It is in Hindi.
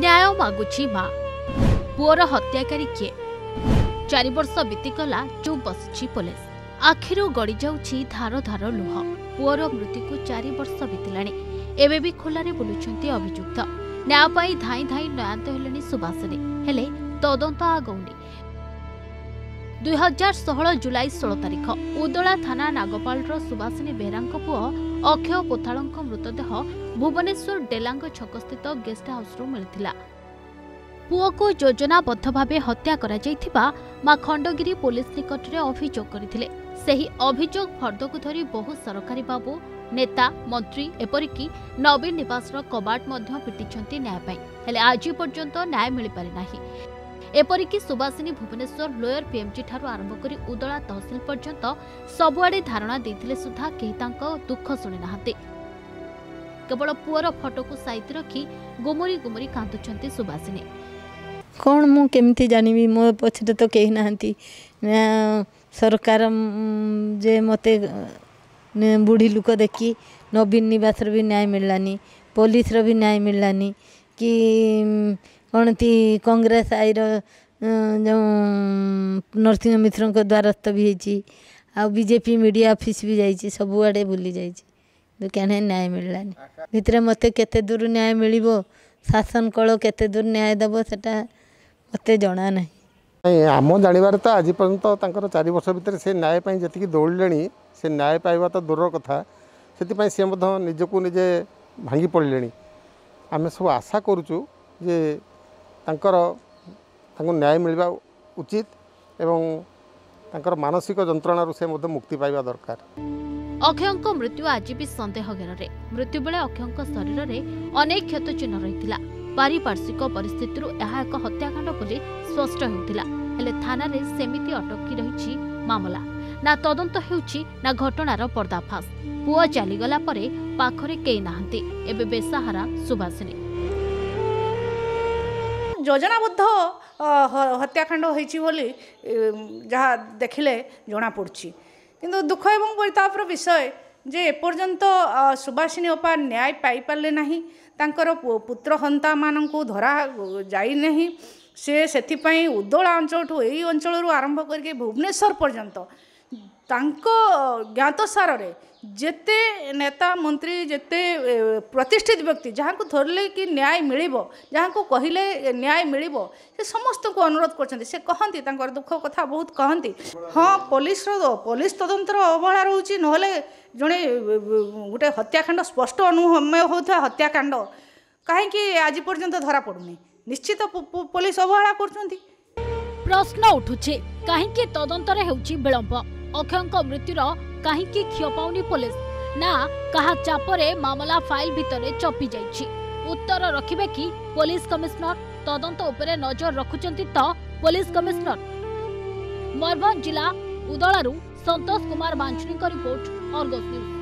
न्याय मागुची मां। पुओर हत्याकारी किए? 4 वर्ष बीतीगला चुप बसुची पुलिस। आखिर गड़ी जाउची धार धार लुह। पुओर मृत्यु को 4 वर्ष बीतलाणी एबे भी खोलारे बुलुचंती अभियुक्त। न्याय पाई धाई धाई नयांत हेलेनी सुभाषिनी, हेले तदंत आगौनी। 2016 जुलाई 16 तारिख उदला थाना नागपालर सुभाषिनी बेहरांक पुओ अक्षय पोथाळंक मृतदेह भुवनेश्वर डेलांग छकस्थित गेस्ट हाउस मिलथिला। पुओ को योजनाबद्ध भावे हत्या करा जायथिबा मा खंडगिरी पुलिस निकट में अभियोग करथिले। सेही अभियोग फर्दकु धरी बहु सरकारी बाबू, नेता, मंत्री एपरिकी नवीन निवासर कबाट मध्य पिटिचंती न्याय पाई, हेले आज पर्यंत न्याय मिल पारि नाही। एपरिकी सुभाषिनी भुवनेश्वर लोयर पीएमजी ठारू आरंभ करी उदला तहसिल पर्यंत सबुआड़े धारणा देथिले सुधा केही तांको दुख सुनि नाहते। केवल पुअर फोटो को साइति रखी गुमुरी गुमुरी कांदुचंती सुभाषिनी। कोण मु केमती जानिबी, मो पछरे तो केही नाहंती। सरकार जे मते बुढ़ी लुक देखी नवीन निवास भी न्याय मिललानी, पुलिस भी न्याय मिललानी कि कौन थी कांग्रेस आई जो नरसिंह मिश्र को द्वारस्थ भी हो, बीजेपी मीडिया ऑफिस भी जाइए, सबुआड़े बुली जाइए तो क्या न्याय मिललानी। भितर मत के दूर न्याय मिल, शासन कल के दूर न्याय देव से मत जना ना। आम जानवर तो आज पर्यंत 4 वर्ष भीतर से न्याय जी दौड़े से न्याय पाइबा तो दूर कथा, से निजकू निजे भांगी पड़े। आम सब आशा करुचु जे न्याय मिलवा उचित एवं मानसिक जंत्रणा से मुक्ति पाइबा दरकार। अक्षय मृत्यु आज भी सन्देह घेर। मृत्यु बेले अक्षय शरीर में अनेक क्षत चिन्ह रही है। पारिपार्श्विक परिस्थिति यह एक हत्याकांड बोली स्पष्ट होता है। थाना सेमिति अटकी रही मामला, ना तदंत होउछि ना घटनार पर्दाफाश। पुआ चलीगला पर पाखरे केई नाहंती, एबे बेसहारा सुभाषिनी। योजनाबद्ध हत्याकांड होइछि बोली जहाँ देखिले जना पड़छि, किंतु दुख एवं परितापर विषय जे एपर्यंत सुभाषिनी ओपा न्याय पाई पाले नाही। तांकर पुत्र हंता मानंकु धरा जाई नाही। से सेथिपाई उदला अंचलठू एई अंचलरू आरंभ करके भुवनेश्वर पर्यंत तांको ज्ञात सारे जेते नेता मंत्री जेते प्रतिष्ठित व्यक्ति जहाँ को धरले कि न्याय मिलिबो, जहाँ को कहले न्याय मिलिबो, से समस्त को अनुरोध करछन्ते। से कहन्ती तांकर दुख कथा बहुत कहन्ती। हाँ, पुलिस तदंतर अवहेला रहउछि। नहले जने गोटे हत्याकांड स्पष्ट अनुमेय होता हत्याकांड कहीं आज पर्यंत धरा पड़ुनी, निश्चित पुलिस अवहेला करछन्ती। प्रश्न उठुछि काहेकि तदंतर हेउछि विलंब। अक्षय मृत्युर कहीं क्षय पाउनी पुलिस, ना कहा चापरे मामला फाइल भितरे चपी जाइछि। उत्तर रखिबे कि पुलिस कमिश्नर? तदंत उपरे नजर रखुचंती तो पुलिस कमिश्नर। मयूरभंज जिला उदलारू संतोष कुमार बांछनी का रिपोर्ट, अर्गस न्यूज।